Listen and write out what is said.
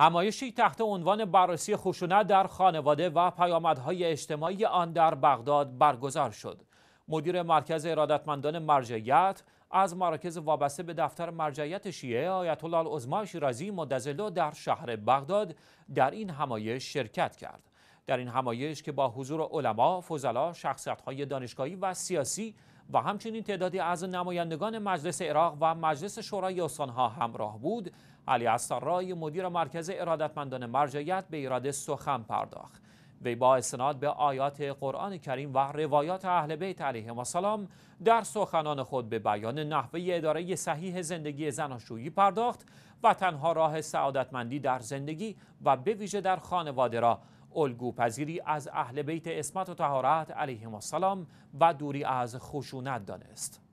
همایشی تحت عنوان بررسی خشونت در خانواده و پیامدهای اجتماعی آن در بغداد برگزار شد. مدیر مرکز ارادتمندان مرجعیت از مراکز وابسته به دفتر مرجعیت شیعه آیت الله العظمی شیرازی مدظله در شهر بغداد در این همایش شرکت کرد. در این همایش که با حضور علما، فضلا، شخصیت‌های دانشگاهی و سیاسی و همچنین تعدادی از نمایندگان مجلس عراق و مجلس شورای استانها همراه بود، علی السرای مدیر مرکز ارادتمندان مرجعیت به ایراد سخن پرداخت. وی با استناد به آیات قرآن کریم و روایات اهل بیت علیهم السلام در سخنان خود به بیان نحوه اداره صحیح زندگی زناشویی پرداخت و تنها راه سعادتمندی در زندگی و به ویژه در خانواده را الگو پذیری از اهل بیت عصمت و طهارت علیهم السلام و دوری از خشونت دانست.